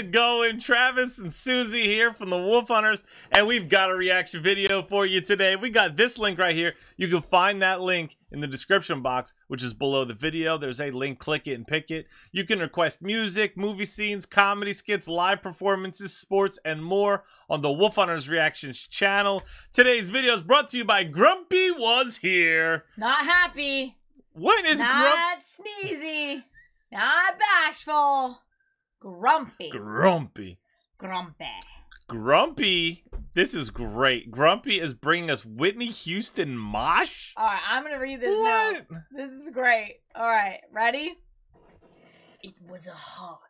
to go in. Travis and Susie here from the Wolf Hunters, and we've got a reaction video for you today. We got this link right here. You can find that link in the description box, which is below the video. There's a link. Click it and pick it. You can request music, movie scenes, comedy skits, live performances, sports, and more on the Wolf Hunters Reactions channel. Today's video is brought to you by Grumpy Was Here. Not happy. What is grumpy? Not sneezy. Not bashful. Grumpy. Grumpy. Grumpy. Grumpy. This is great. Grumpy is bringing us Whitney Houston mosh. All right, I'm going to read this now. This is great. All right, ready? It was a hot,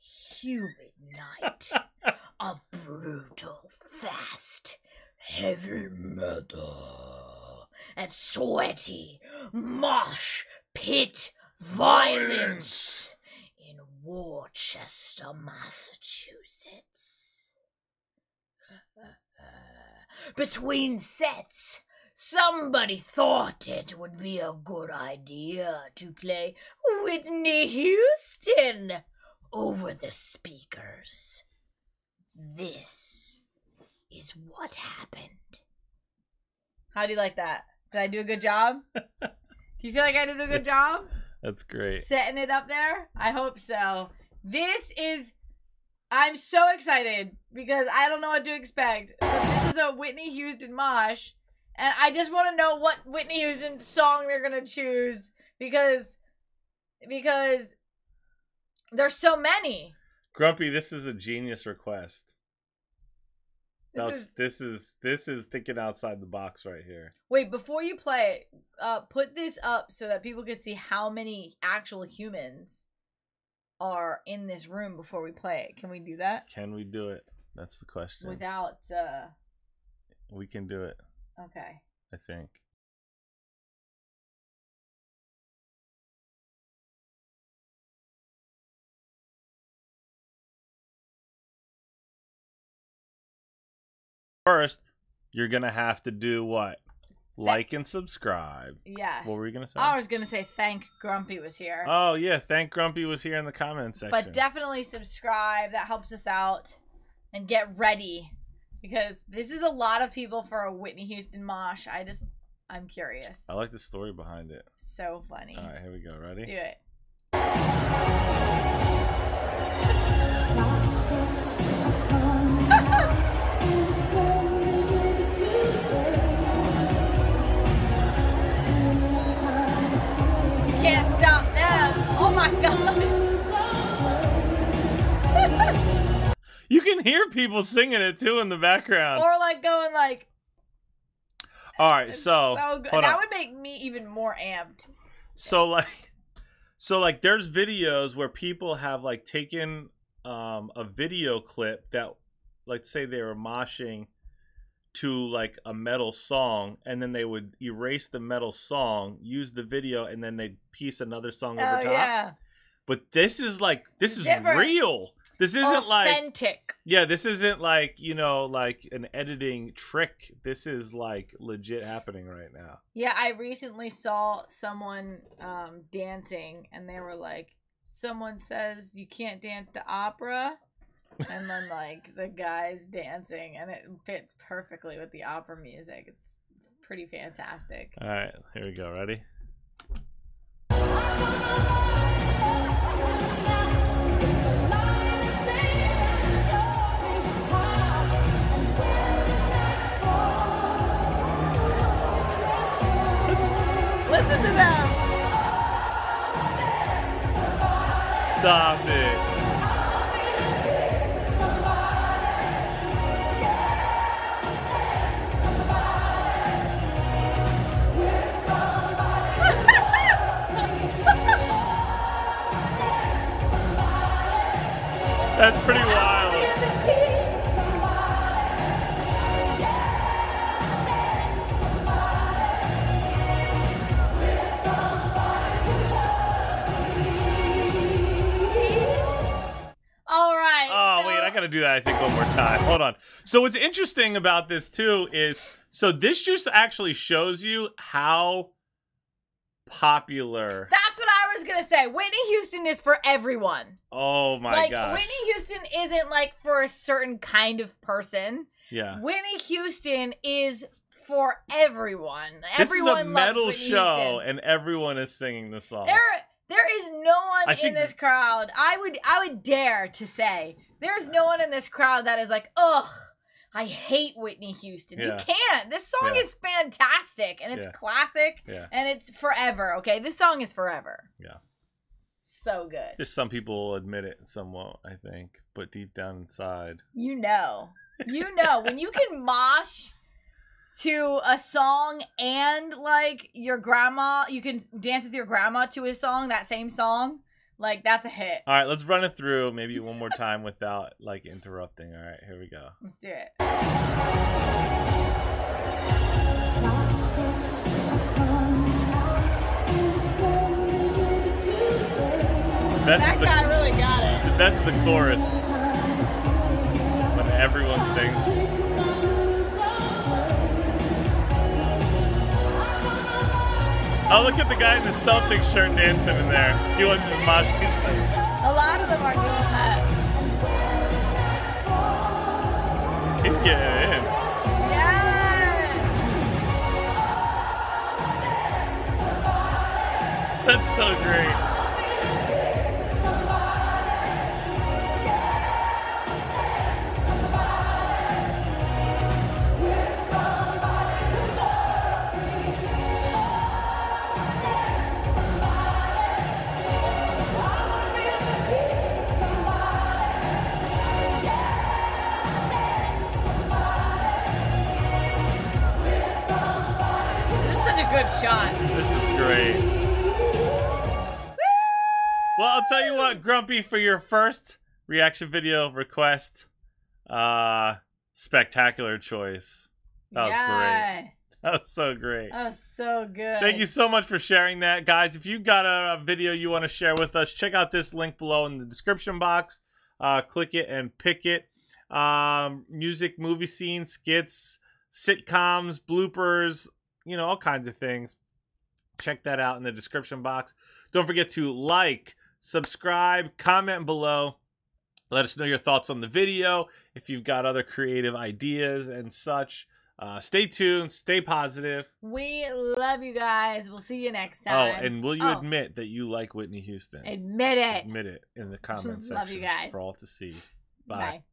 humid night of brutal, fast, heavy metal and sweaty mosh pit violence in Worcester, Massachusetts. Between sets, somebody thought it would be a good idea to play Whitney Houston over the speakers. This is what happened. How do you like that? Did I do a good job? Do you feel like I did a good job? That's great. Setting it up there? I hope so. This is... I'm so excited because I don't know what to expect. This is a Whitney Houston mosh, and I just want to know what Whitney Houston song they're going to choose because there's so many. Grumpy, this is a genius request. This is thinking outside the box right here. Wait, before you play it, put this up so that people can see how many actual humans are in this room before we play it. Can we do that? Can we do it? That's the question. Without, we can do it. Okay. I think. First, you're going to have to do what? Like and subscribe. Yes. What were you going to say? I was going to say thank Grumpy Was Here. Oh, yeah. Thank Grumpy Was Here in the comments section. But definitely subscribe. That helps us out. And get ready. Because this is a lot of people for a Whitney Houston mosh. I'm curious. I like the story behind it. So funny. All right. Here we go. Ready? Let's do it. You can hear people singing it too in the background, or like going like. All right, so that would make me even more amped. So like, there's videos where people have like taken a video clip that, like, say they were moshing to like a metal song, and then they would erase the metal song, use the video, and then they'd piece another song over top. Yeah. But this is like this is real. This isn't authentic. Yeah, this isn't like, you know, like an editing trick. This is like legit happening right now. Yeah, I recently saw someone dancing, and they were like, someone says you can't dance to opera. And then like the guy's dancing, and it fits perfectly with the opera music. It's pretty fantastic. All right, here we go. Ready? Listen to them. Stop it. That's pretty wild. To do that, I think, one more time. Hold on. So what's interesting about this too is, so this just actually shows you how popular. That's what I I was gonna say, Whitney Houston is for everyone. Oh my gosh. Whitney Houston isn't like for a certain kind of person. Yeah. Whitney Houston is for everyone. Everyone loves Whitney Houston. This is a metal show, and everyone is singing this song. There is no one in this crowd. I would dare to say there's no one in this crowd that is like, ugh, I hate Whitney Houston. Yeah. You can't. This song is fantastic, and it's classic, and it's forever. Okay, this song is forever. Yeah, so good. Just some people will admit it, and some won't. I think, but deep down inside, you know, when you can mosh to a song and like your grandma, you can dance with your grandma to a song, that same song. Like, that's a hit. All right, let's run it through maybe one more time without, like, interrupting. All right, here we go. Let's do it. That guy really got it. That's the chorus when everyone sings. Oh, look at the guy in the Celtics shirt dancing in there. He wants his mosh. A lot of them are doing that. He's getting it in. Yes! That's so great shot. This is great. Well, I'll tell you what, Grumpy, for your first reaction video request, spectacular choice. That was great. That was so great. That was so good. Thank you so much for sharing that, guys. If you got a video you want to share with us, check out this link below in the description box. Click it and pick it. Music, movie scenes, skits, sitcoms, bloopers, you know, all kinds of things. Check that out in the description box. Don't forget to like, subscribe, comment below. Let us know your thoughts on the video. If you've got other creative ideas and such, stay tuned, stay positive. We love you guys. We'll see you next time. Oh, and will you admit that you like Whitney Houston? Admit it. Admit it in the comments section. Love you guys. For all to see. Bye. Bye.